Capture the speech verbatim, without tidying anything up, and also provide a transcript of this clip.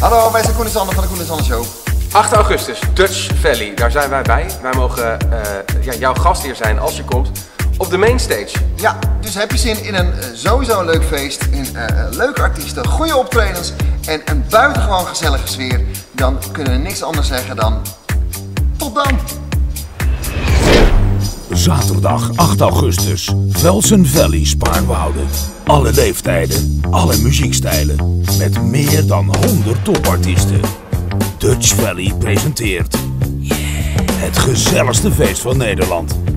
Hallo, wij zijn Coen en Sander van de Coen en Sander Show. acht augustus, Dutch Valley, daar zijn wij bij. Wij mogen uh, ja, jouw gast hier zijn als je komt op de Main Stage. Ja, dus heb je zin in een uh, sowieso een leuk feest, in uh, leuke artiesten, goede optredens en een buitengewoon gezellige sfeer, dan kunnen we niks anders zeggen dan tot dan! Zaterdag acht augustus, Velsen Valley Spaarnwoude. Alle leeftijden, alle muziekstijlen, met meer dan honderd topartiesten. Dutch Valley presenteert het gezelligste feest van Nederland.